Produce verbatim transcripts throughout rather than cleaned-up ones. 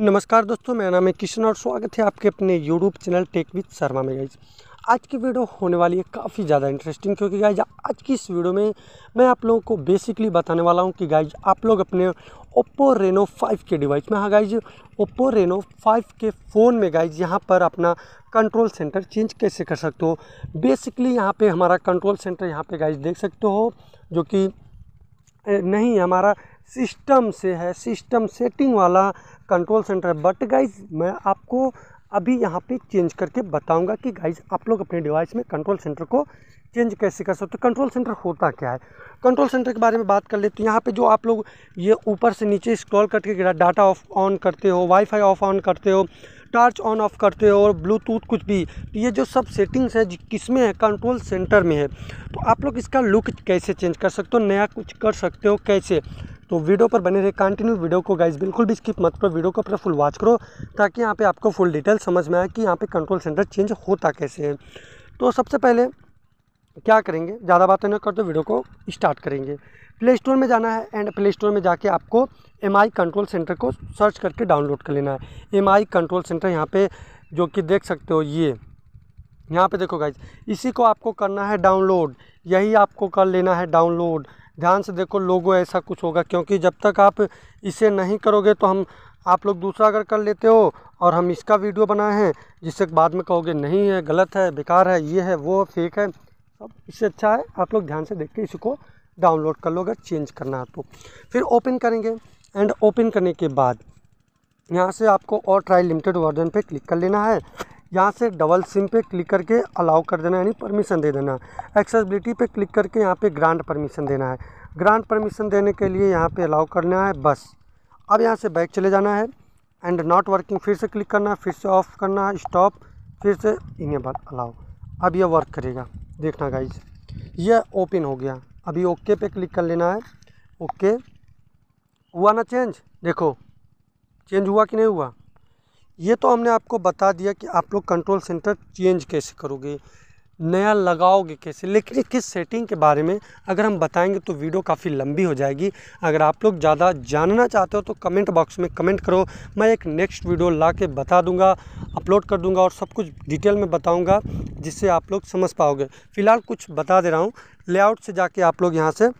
नमस्कार दोस्तों, मेरा नाम है किशन और स्वागत है आपके अपने YouTube channel tech with Sharma में। गाइज आज की वीडियो होने वाली है काफ़ी ज़्यादा इंटरेस्टिंग, क्योंकि गाइज आज की इस वीडियो में मैं आप लोगों को बेसिकली बताने वाला हूं कि गाइज आप लोग अपने Oppo Reno फाइव के डिवाइस में, हाँ गाइज Oppo Reno फाइव के फ़ोन में गाइज यहाँ पर अपना कंट्रोल सेंटर चेंज कैसे कर सकते हो। बेसिकली यहाँ पर हमारा कंट्रोल सेंटर यहाँ पर गाइज देख सकते हो, जो कि नहीं हमारा सिस्टम से है, सिस्टम सेटिंग वाला कंट्रोल सेंटर है। बट गाइज मैं आपको अभी यहाँ पे चेंज करके बताऊंगा कि गाइज आप लोग अपने डिवाइस में कंट्रोल सेंटर को चेंज कैसे कर सकते हो। कंट्रोल सेंटर होता क्या है, कंट्रोल सेंटर के बारे में बात कर लेते हैं। यहाँ पे जो आप लोग ये ऊपर से नीचे स्क्रॉल करके डाटा ऑफ ऑन करते हो, वाईफाई ऑफ ऑन करते हो, टॉर्च ऑन ऑफ करते हो और ब्लूटूथ कुछ भी, ये जो सब सेटिंग्स है किस में है, कंट्रोल सेंटर में है। तो आप लोग इसका लुक कैसे चेंज कर सकते हो, नया कुछ कर सकते हो कैसे, तो वीडियो पर बने रहे कंटिन्यू। वीडियो को गाइज बिल्कुल भी स्किप मत करो, वीडियो को अपना फुल वॉच करो ताकि यहाँ पे आपको फुल डिटेल समझ में आए कि यहाँ पे कंट्रोल सेंटर चेंज होता कैसे है। तो सबसे पहले क्या करेंगे, ज़्यादा बातें ना करते वीडियो को स्टार्ट करेंगे। प्ले स्टोर में जाना है एंड प्ले स्टोर में जाके आपको एम आई कंट्रोल सेंटर को सर्च करके डाउनलोड कर लेना है। एम आई कंट्रोल सेंटर यहाँ पर जो कि देख सकते हो, ये यहाँ पर देखो गाइज, इसी को आपको करना है डाउनलोड, यही आपको कर लेना है डाउनलोड। ध्यान से देखो, लोगो ऐसा कुछ होगा, क्योंकि जब तक आप इसे नहीं करोगे तो हम आप लोग दूसरा अगर कर लेते हो और हम इसका वीडियो बनाए हैं जिससे बाद में कहोगे नहीं है, गलत है, बेकार है, ये है, वो फेक है। अब इससे अच्छा है आप लोग ध्यान से देख के इसको डाउनलोड कर लो अगर चेंज करना है तो। फिर ओपन करेंगे एंड ओपन करने के बाद यहाँ से आपको और ट्रायल लिमिटेड वर्जन पर क्लिक कर लेना है। यहाँ से डबल सिम पे क्लिक करके अलाउ कर देना, यानी परमिशन दे देना। एक्सेसिबिलिटी पे क्लिक करके यहाँ पे ग्रांट परमिशन देना है। ग्रांट परमिशन देने के लिए यहाँ पे अलाउ करना है, बस। अब यहाँ से बैक चले जाना है एंड नॉट वर्किंग फिर से क्लिक करना है, फिर से ऑफ़ करना है, स्टॉप, फिर से इन्हें बाद अलाउ। अब यह वर्क करेगा, देखना गाइज यह ओपन हो गया। अभी ओके पे क्लिक कर लेना है। ओके हुआ ना चेंज, देखो चेंज हुआ कि नहीं हुआ। ये तो हमने आपको बता दिया कि आप लोग कंट्रोल सेंटर चेंज कैसे करोगे, नया लगाओगे कैसे, लेकिन किस सेटिंग के बारे में अगर हम बताएंगे तो वीडियो काफ़ी लंबी हो जाएगी। अगर आप लोग ज़्यादा जानना चाहते हो तो कमेंट बॉक्स में कमेंट करो, मैं एक नेक्स्ट वीडियो ला के बता दूंगा, अपलोड कर दूंगा और सब कुछ डिटेल में बताऊंगा जिससे आप लोग समझ पाओगे। फ़िलहाल कुछ बता दे रहा हूँ। लेआउट से जाके आप लोग यहाँ से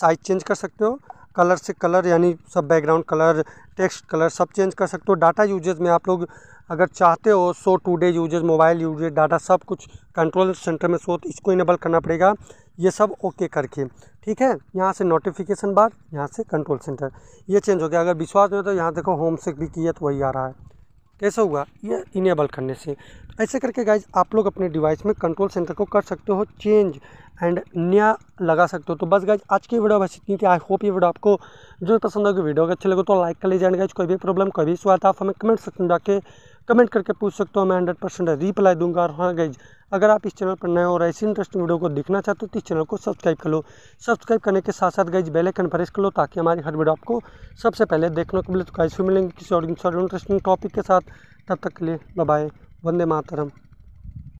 साइज चेंज कर सकते हो, कलर से कलर यानी सब बैकग्राउंड कलर, टेक्स्ट कलर सब चेंज कर सकते हो। डाटा यूजेज में आप लोग अगर चाहते हो so today usage, mobile usage, data सब कुछ कंट्रोल सेंटर में सो, तो इसको इनेबल करना पड़ेगा। ये सब ओके करके, ठीक है। यहाँ से नोटिफिकेशन बार, यहाँ से कंट्रोल सेंटर, ये चेंज हो गया। अगर विश्वास नहीं हो तो यहाँ देखो होम से भी किया तो वही आ रहा है। कैसे हुआ, ये इनेबल करने से। ऐसे करके गाइज आप लोग अपने डिवाइस में कंट्रोल सेंटर को कर सकते हो चेंज एंड नया लगा सकते हो। तो बस गाइज आज की वीडियो बस इतनी थी। आई होप ये वीडियो आपको जो पसंद होगी, वीडियो अगर अच्छे लगे तो लाइक कर लीजिए एंड गाइज कोई भी प्रॉब्लम, कोई भी सवाल आप हमें कमेंट सेक्शन में जाके कमेंट करके पूछ सकते हो, मैं हंड्रेड परसेंट रिप्लाई दूंगा। और हाँ गाइज अगर आप इस चैनल पर नए हो और ऐसी इंटरेस्टिंग वीडियो को देखना चाहते हो तो इस चैनल को सब्सक्राइब कर लो। सब्सक्राइब करने के साथ साथ गाइज बेल आइकन प्रेस कर लो ताकि हमारी हर वीडियो आपको सबसे पहले देखने को मिले। तो गाइज फिर मिलेंगे किसी और इंटरेस्टिंग टॉपिक के साथ, तब तक के लिए बाय बाय, वंदे मातरम।